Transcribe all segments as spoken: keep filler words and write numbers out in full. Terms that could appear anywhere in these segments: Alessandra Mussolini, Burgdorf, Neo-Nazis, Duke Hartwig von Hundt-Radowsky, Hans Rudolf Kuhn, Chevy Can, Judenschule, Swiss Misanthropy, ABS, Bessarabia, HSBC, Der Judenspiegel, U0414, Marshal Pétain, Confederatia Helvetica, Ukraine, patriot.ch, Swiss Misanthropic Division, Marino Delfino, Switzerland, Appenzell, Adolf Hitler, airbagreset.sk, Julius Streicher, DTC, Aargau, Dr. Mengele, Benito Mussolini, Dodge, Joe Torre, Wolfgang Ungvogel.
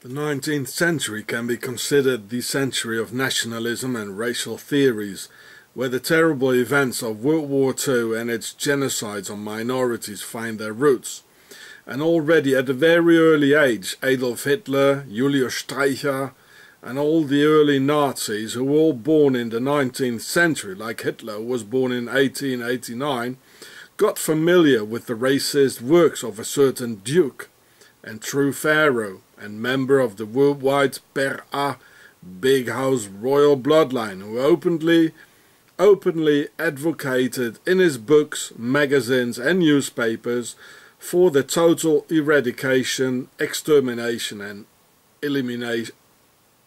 The nineteenth century can be considered the century of nationalism and racial theories, where the terrible events of World War Two and its genocides on minorities find their roots. And already at a very early age, Adolf Hitler, Julius Streicher and all the early Nazis, who were all born in the nineteenth century, like Hitler was born in eighteen eighty-nine, got familiar with the racist works of a certain Duke and True Pharaoh, and member of the worldwide Per-A Big House royal bloodline, who openly, openly advocated in his books, magazines and newspapers for the total eradication, extermination and elimination,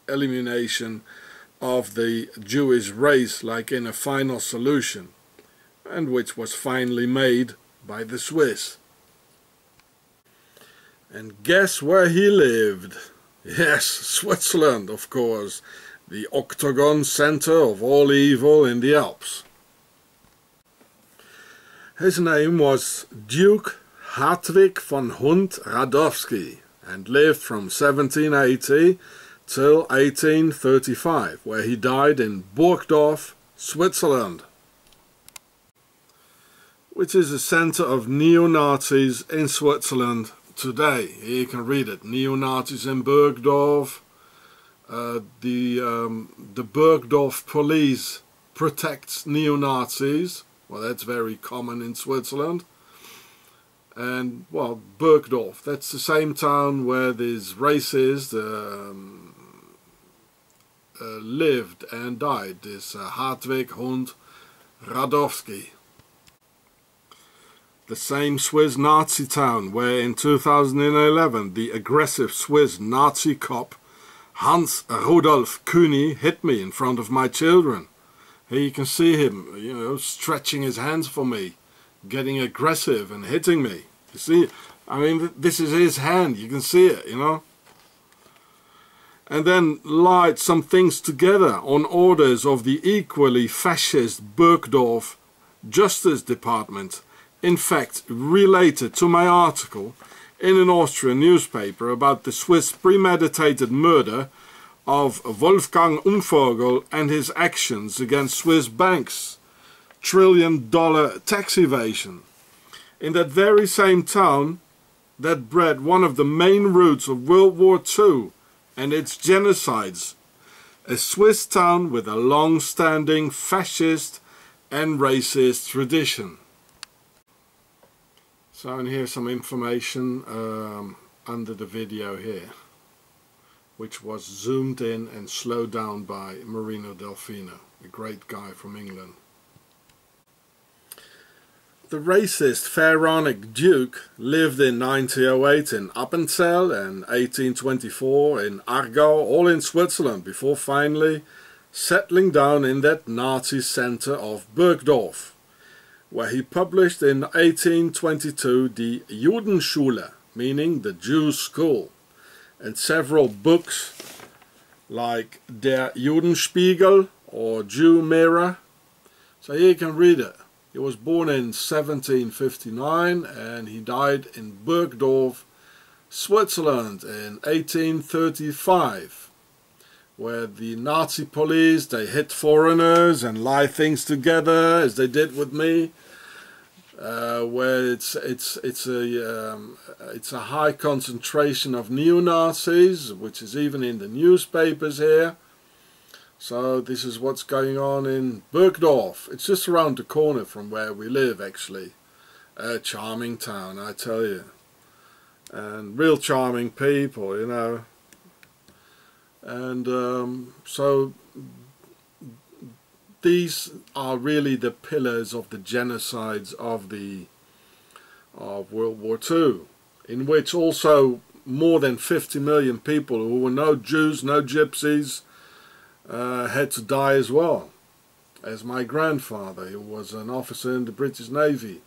elimination of the Jewish race, like in A Final Solution, and which was finally made by the Swiss. And guess where he lived? Yes, Switzerland, of course, the octagon centre of all evil in the Alps. His name was Duke Hartwig von Hundt-Radowsky, and lived from seventeen eighty till eighteen thirty-five, where he died in Burgdorf, Switzerland, which is the centre of neo-Nazis in Switzerland today. Here you can read it: neo-Nazis in Burgdorf, uh, the um, the Burgdorf police protects neo-Nazis. Well, that's very common in Switzerland. And well, Burgdorf, that's the same town where these racists um, uh, lived and died. This uh, Hartwig Hundt-Radowsky. The same Swiss Nazi town where in two thousand eleven the aggressive Swiss Nazi cop Hans Rudolf Kuhn hit me in front of my children. Here you can see him, you know, stretching his hands for me, getting aggressive and hitting me. You see, I mean, this is his hand, you can see it, you know. And then lied some things together on orders of the equally fascist Burgdorf Justice Department. In fact, related to my article in an Austrian newspaper about the Swiss premeditated murder of Wolfgang Ungvogel and his actions against Swiss banks, trillion dollar tax evasion. In that very same town that bred one of the main roots of World War Two and its genocides, a Swiss town with a long-standing fascist and racist tradition. So, and here's some information um, under the video here, which was zoomed in and slowed down by Marino Delfino, a great guy from England. The racist pharaonic duke lived in nineteen oh eight in Appenzell and eighteen twenty-four in Aargau, all in Switzerland, before finally settling down in that Nazi centre of Burgdorf, where he published in eighteen twenty-two the Judenschule, meaning the Jews' school, and several books like Der Judenspiegel or Jew Mirror. So here you can read it. He was born in seventeen fifty-nine and he died in Burgdorf, Switzerland in eighteen thirty-five, where the Nazi police, they hit foreigners and lie things together, as they did with me. Uh, where it's it's it's a um, it's a high concentration of neo-Nazis, which is even in the newspapers here. So this is what's going on in Burgdorf. It's just around the corner from where we live, actually. A charming town, I tell you, and real charming people, you know. And um, so these are really the pillars of the genocides of the of World War Two, in which also more than fifty million people who were no Jews, no gypsies, uh, had to die as well, as my grandfather, who was an officer in the British Navy.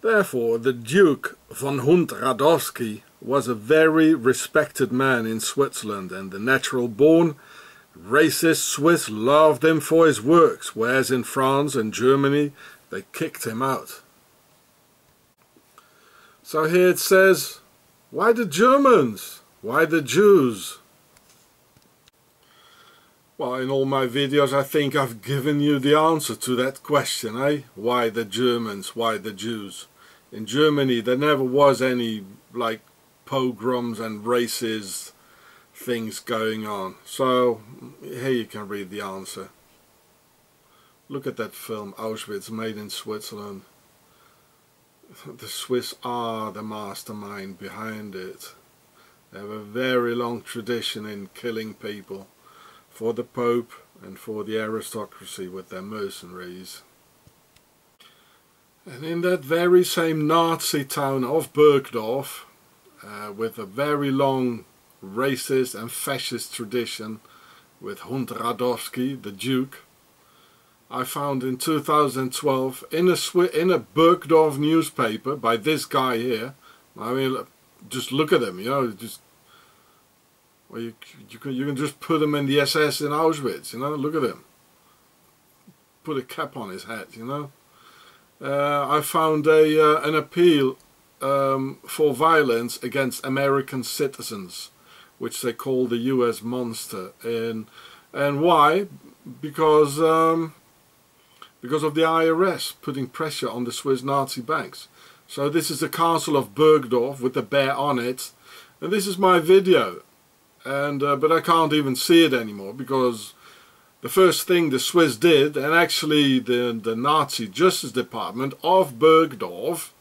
Therefore, the Duke von Hundt-Radowsky was a very respected man in Switzerland, and the natural-born racist Swiss loved him for his works, whereas in France and Germany they kicked him out. So here it says, Why the Germans? Why the Jews? Well, in all my videos I think I've given you the answer to that question, eh? Why the Germans? Why the Jews? In Germany there never was any, like, pogroms and racist things going on. So, here you can read the answer. Look at that film, Auschwitz, made in Switzerland. The Swiss are the mastermind behind it. They have a very long tradition in killing people for the Pope and for the aristocracy with their mercenaries. And in that very same Nazi town of Burgdorf, uh, with a very long racist and fascist tradition with Hundt-Radowsky, the Duke, I found in two thousand twelve in a, in a Burgdorf newspaper by this guy here. I mean, just look at him, you know, just, well, you, you, can, you can just put him in the S S in Auschwitz, you know, look at him. Put a cap on his head, you know. Uh, I found a, uh, an appeal um, for violence against American citizens, which they call the U S monster. And, and why? Because... Um, because of the I R S putting pressure on the Swiss Nazi banks. So this is the castle of Burgdorf with the bear on it, and this is my video, and uh, but I can't even see it anymore, because the first thing the Swiss did, and actually the, the Nazi Justice Department of Burgdorf,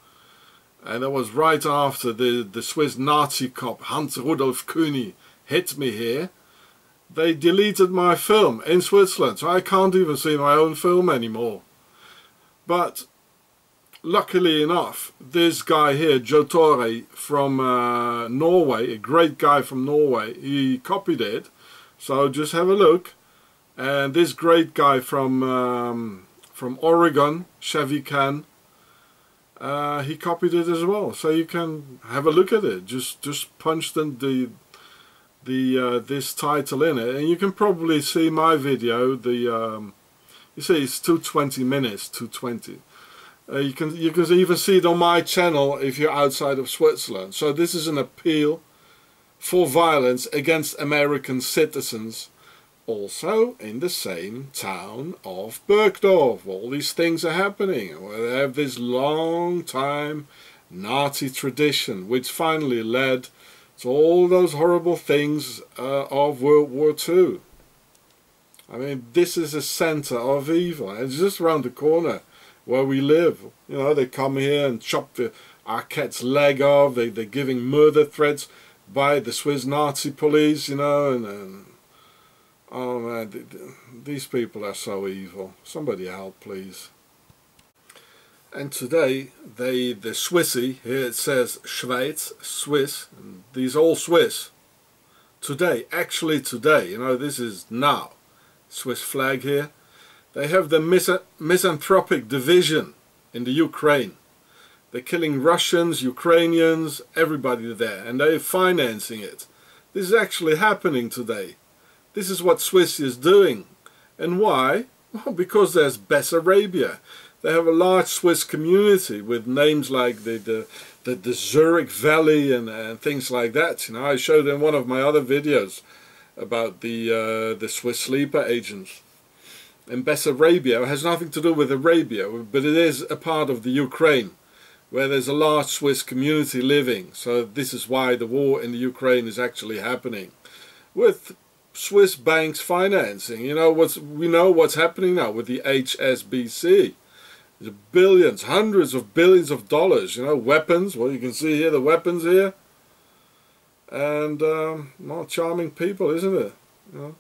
and that was right after the, the Swiss Nazi cop Hans Rudolf Kuhn hit me here, they deleted my film in Switzerland, so I can't even see my own film anymore. But luckily enough, this guy here, Joe Torre from uh, Norway, a great guy from Norway, he copied it. So just have a look. And this great guy from um, from Oregon, Chevy Can, uh, he copied it as well. So you can have a look at it. Just just punch in the The, uh, this title in it, and you can probably see my video. The um, you see it's two twenty minutes, two twenty. Uh, you can you can even see it on my channel if you're outside of Switzerland. So this is an appeal for violence against American citizens, also in the same town of Burgdorf. All these things are happening. Well, they have this long time Nazi tradition, which finally led. So all those horrible things uh, of World War Two. I mean, this is a center of evil. It's just around the corner where we live. You know, they come here and chop the, our cat's leg off. They, they're giving murder threats by the Swiss Nazi police, you know. And, and oh, man, th th these people are so evil. Somebody help, please. And today, they, the Swissy, here it says Schweiz, Swiss, and these all Swiss. Today, actually today, you know, this is now. Swiss flag here. They have the mis misanthropic division in the Ukraine. They're killing Russians, Ukrainians, everybody there, and they're financing it. This is actually happening today. This is what Swissy is doing. And why? Well, because there's Bessarabia. They have a large Swiss community with names like the the, the, the Zurich Valley and, and things like that. You know, I showed in one of my other videos about the uh, the Swiss sleeper agents. And Bessarabia has nothing to do with Arabia, but it is a part of the Ukraine where there's a large Swiss community living. So this is why the war in the Ukraine is actually happening, with Swiss banks financing. You know, what's, we know what's happening now with the H S B C. The billions, hundreds of billions of dollars, you know, weapons. Well, you can see here the weapons here. And, um, well, charming people, isn't it? You know,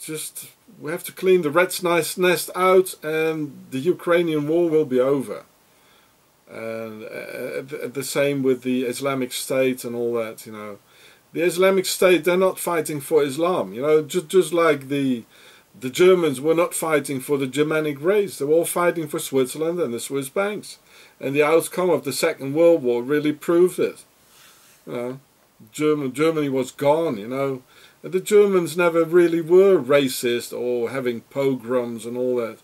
just, we have to clean the rat's nest out, and the Ukrainian war will be over. And uh, the, the same with the Islamic State and all that, you know. The Islamic State, they're not fighting for Islam, you know, just, just like the... The Germans were not fighting for the Germanic race. They were all fighting for Switzerland and the Swiss banks. And the outcome of the Second World War really proved it. You know, German, Germany was gone, you know. And the Germans never really were racist or having pogroms and all that.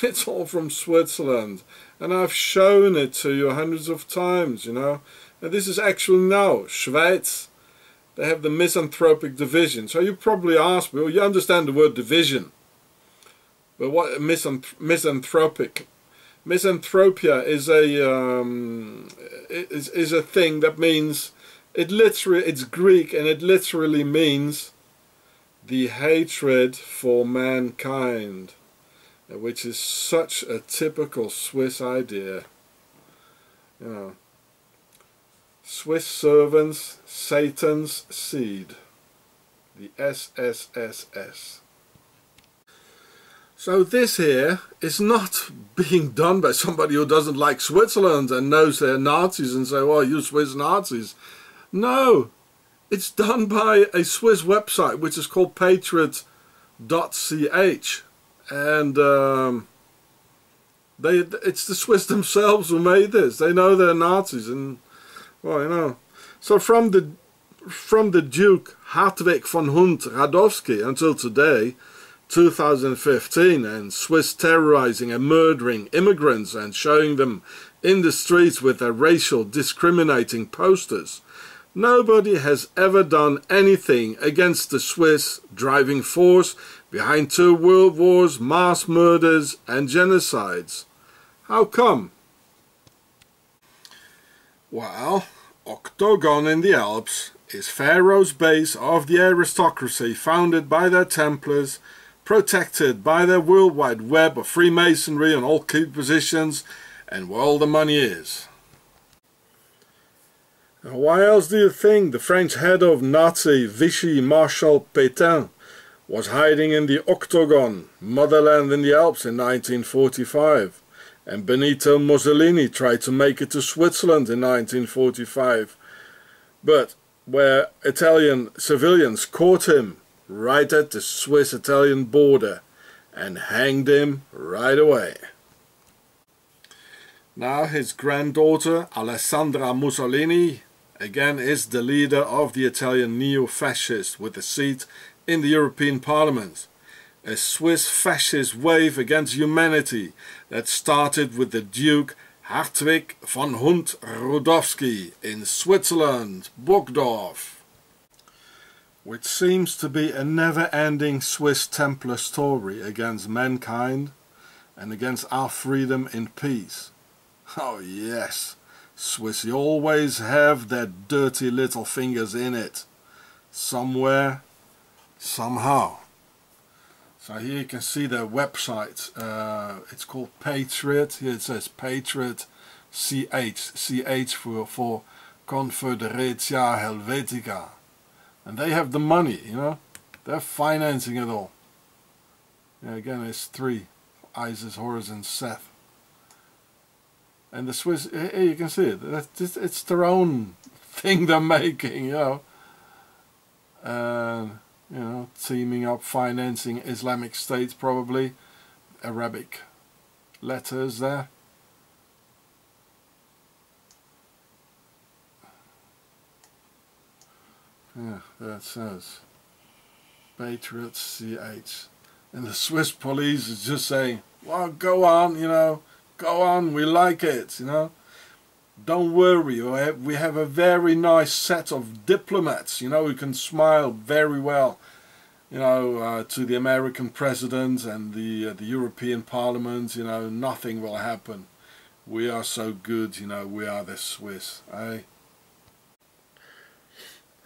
It's all from Switzerland. And I've shown it to you hundreds of times, you know. Now this is actual now, Schweiz. They have the misanthropic division. So you probably ask me, well, you understand the word division. But what misanth misanthropic? Misanthropia is a um, is is a thing that means it literally it's Greek and it literally means the hatred for mankind, which is such a typical Swiss idea. You know, Swiss servants, Satan's seed, the S S S S. So this here is not being done by somebody who doesn't like Switzerland and knows they're Nazis and say, well, you Swiss Nazis. No, it's done by a Swiss website which is called patriot dot c h, and um, they it's the Swiss themselves who made this. They know they're Nazis, and well, you know. So from the from the Duke Hartwig von Hundt-Radowsky until today, two thousand fifteen, and Swiss terrorizing and murdering immigrants and showing them in the streets with their racial discriminating posters. Nobody has ever done anything against the Swiss driving force behind two world wars, mass murders and genocides. How come? Well, Octagon in the Alps is Pharaoh's base of the aristocracy, founded by their Templars, protected by their worldwide web of Freemasonry and all key positions, and where all the money is. Now, why else do you think the French head of Nazi Vichy Marshal Pétain was hiding in the Octagon, Motherland in the Alps, in nineteen forty-five, and Benito Mussolini tried to make it to Switzerland in nineteen forty-five, but where Italian civilians caught him right at the Swiss-Italian border and hanged him right away. Now his granddaughter Alessandra Mussolini again is the leader of the Italian neo-fascists, with a seat in the European Parliament. A Swiss fascist wave against humanity that started with the Duke Hartwig von Hundt-Radowsky in Switzerland, Burgdorf, which seems to be a never-ending Swiss Templar story against mankind and against our freedom and peace. Oh yes, Swiss always have their dirty little fingers in it, somewhere, somehow. So here you can see their website. Uh, it's called Patriot. Here it says Patriot C H, C H for, for Confederatia Helvetica. And they have the money, you know. They're financing it all. Yeah, again, it's three. Isis, Horus and Seth. And the Swiss, here you can see it. It's their own thing they're making, you know. Uh, you know, teaming up, financing Islamic State, probably. Arabic letters there. Yeah, there it says Patriot C H, and the Swiss police is just saying, well, go on, you know, go on, we like it, you know, don't worry, we have a very nice set of diplomats, you know, who can smile very well, you know, uh, to the American president and the, uh, the European Parliament, you know, nothing will happen, we are so good, you know, we are the Swiss, eh?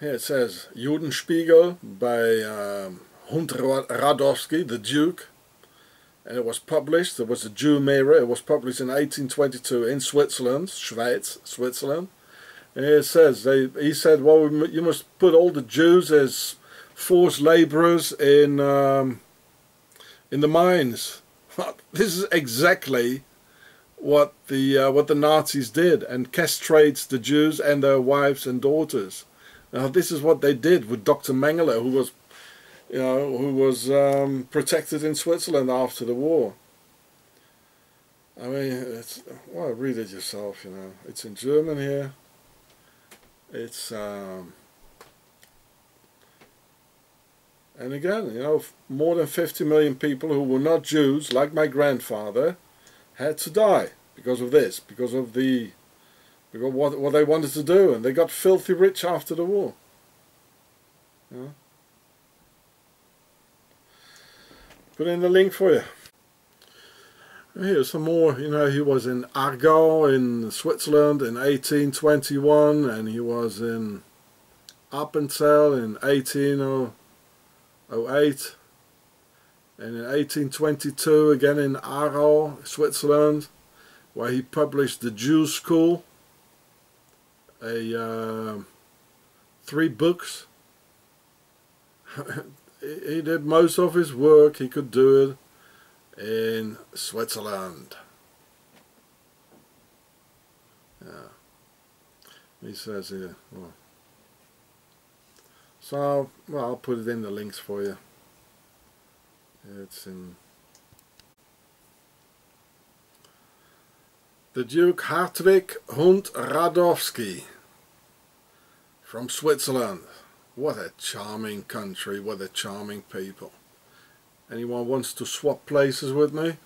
Here it says Judenspiegel by um, Hundt-Radowsky, the Duke, and it was published. There was a Jew mirror. It was published in eighteen twenty-two in Switzerland, Schweiz, Switzerland. And here it says they. He said, "Well, we, you must put all the Jews as forced laborers in um, in the mines." This is exactly what the uh, what the Nazis did, and castrates the Jews and their wives and daughters. Now this is what they did with Doctor Mengele, who was, you know, who was um, protected in Switzerland after the war. I mean, it's, well, read it yourself. You know, it's in German here. It's um, and again, you know, more than fifty million people who were not Jews, like my grandfather, had to die because of this, because of the They got what, what they wanted to do, and they got filthy rich after the war. Yeah. Put in the link for you. Here's some more. You know, he was in Aargau in Switzerland in eighteen twenty-one, and he was in Appenzell in eighteen oh eight, and in eighteen twenty-two again in Aarau, Switzerland, where he published The Jew School, a uh, three books. He did most of his work, he could do it in Switzerland. Yeah. He says here, well. So, well, I'll put it in the links for you. It's in the Duke Hartwig von Hundt-Radowsky from Switzerland. What a charming country, what a charming people. Anyone wants to swap places with me?